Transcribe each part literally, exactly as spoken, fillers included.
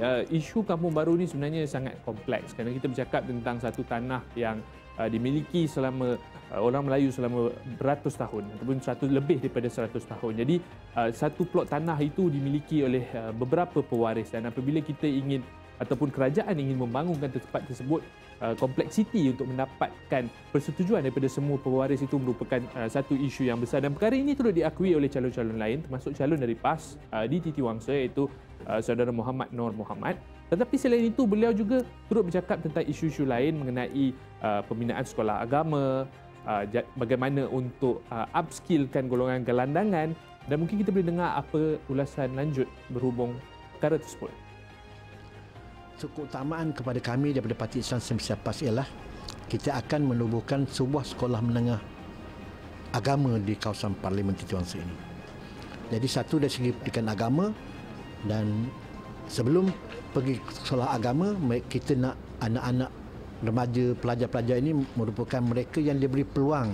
Uh, isu kampung baru ni sebenarnya sangat kompleks kerana kita bercakap tentang satu tanah yang uh, dimiliki selama uh, orang Melayu selama beratus tahun ataupun satu lebih daripada seratus tahun. Jadi uh, satu plot tanah itu dimiliki oleh uh, beberapa pewaris, dan apabila kita ingin ataupun kerajaan ingin membangunkan tempat tersebut, uh, kompleksiti untuk mendapatkan persetujuan daripada semua pewaris itu merupakan uh, satu isu yang besar, dan perkara ini turut diakui oleh calon-calon lain termasuk calon dari P A S uh, di Titiwangsa iaitu Uh, saudara Muhammad Nur Muhammad. Tetapi selain itu, beliau juga turut bercakap tentang isu-isu lain mengenai uh, pembinaan sekolah agama, uh, bagaimana untuk uh, upskillkan golongan gelandangan, dan mungkin kita boleh dengar apa ulasan lanjut berhubung perkara tersebut. Keutamaan kepada kami daripada Parti Islam Semisia P A S ialah kita akan menubuhkan sebuah sekolah menengah agama di kawasan Parlimen Titiwangsa ini. Jadi satu dari segi pendidikan agama, dan sebelum pergi sekolah agama, kita nak anak-anak remaja, pelajar-pelajar ini merupakan mereka yang diberi peluang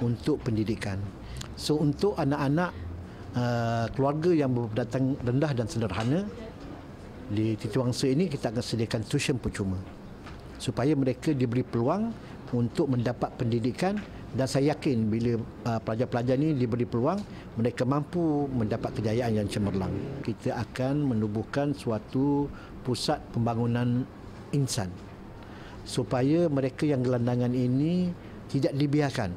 untuk pendidikan. So untuk anak-anak uh, keluarga yang berpendatang rendah dan sederhana di Titiwangsa ini, kita akan sediakan tuition percuma supaya mereka diberi peluang untuk mendapat pendidikan. Dan saya yakin bila pelajar-pelajar ini diberi peluang, mereka mampu mendapat kejayaan yang cemerlang. Kita akan menubuhkan suatu pusat pembangunan insan supaya mereka yang gelandangan ini tidak dibiarkan.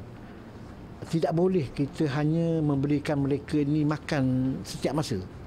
Tidak boleh kita hanya memberikan mereka ini makan setiap masa.